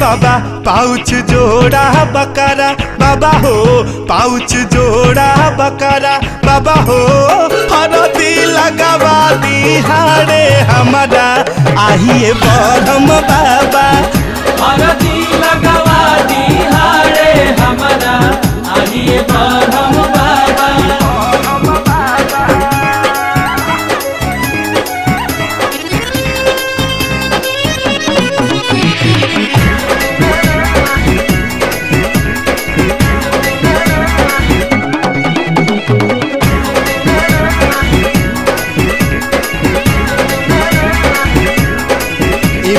बाबा pouch जोड़ा बकरा बाबा हो, पाउच जोड़ा बकरा बाबा हो। हरदी लगवा दिहाड़े हमारा आइए बरहम बाबा, हरदी लगवा दिहाड़े हमारा आइए बरहम बाबा।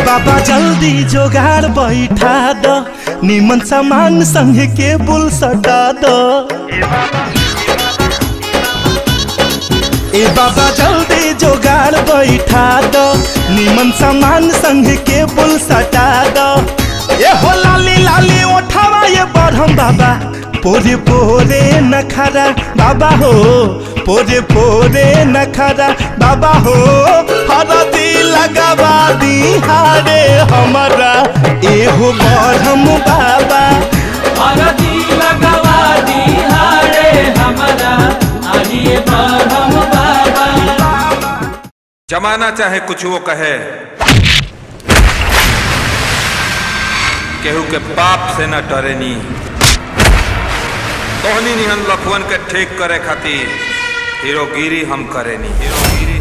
बाबा जल्दी जोगाड़ बैठा दो, निमन सामान संग के बुल सटा दो। ए बाबा जल्दी जोगाड़ बैठा दो, निमन सामान संग के बुल सटा दो। ए हो लाली लाली उठावा ये बरहम बाबा, पोरे पोरे नखरा बाबा हो, पोरे पोरे नखरा बाबा हो। हरदी लगवा दिहाड़े हमारा एहो बरहम बाबा, हरदी लगवा दिहाड़े हमारा आइए बरहम बाबा। जमाना चाहे कुछ वो कहे, केहू के पाप से न डरे नी। तोहनी निहन लखवन के ठीक करे खातिर हीरोगिरी हम करे नी।